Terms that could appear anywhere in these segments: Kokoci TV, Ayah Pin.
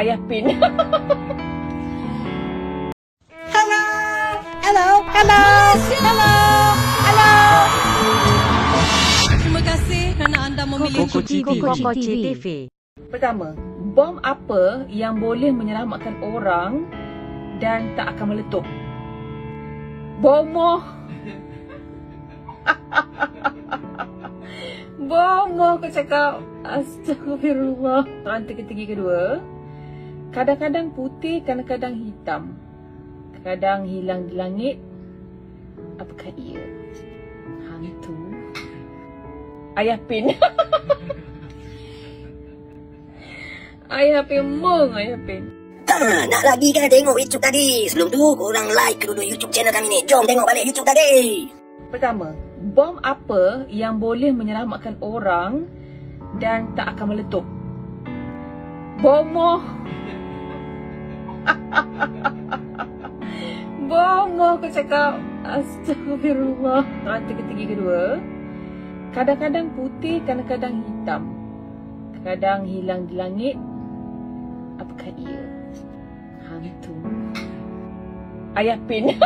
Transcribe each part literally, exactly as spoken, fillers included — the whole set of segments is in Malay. Ayah Pin. Halo, halo, halo, halo, halo. Terima kasih kerana anda memilih Kokoci T V. Pertama, bom apa yang boleh menyelamatkan orang dan tak akan meletup? Bomoh. Bomoh aku cakap. Astagfirullah. Soalan teka-teki kedua, kadang-kadang putih, kadang-kadang hitam, kadang hilang di langit. Apakah ia hantu? Ayah Pin. Ayah Pin mong, Ayah Pin. Nak lagi kan tengok YouTube tadi? Sebelum tu korang like dulu YouTube channel kami ni. Jom tengok balik YouTube tadi. Pertama, bom apa yang boleh menyelamatkan orang dan tak akan meletup? Bomoh. Bomoh aku cakap. Astagfirullah. Soalan teka-teki kedua, kadang-kadang putih, kadang-kadang hitam, kadang hilang di langit. Apakah ia hantu? Ayah Pin.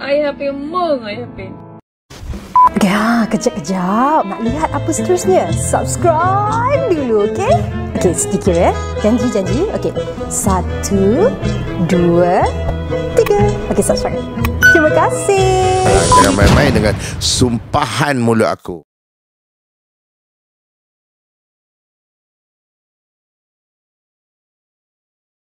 Ayah Pin mong, Ayah Pin. Ya, kejap-kejap. Nak lihat apa seterusnya? Subscribe dulu, okey? Okey, sedikit ya. Janji-janji. Okey. Satu, dua, tiga. Okey, subscribe. Terima kasih. Jangan main-main dengan sumpahan mulut aku.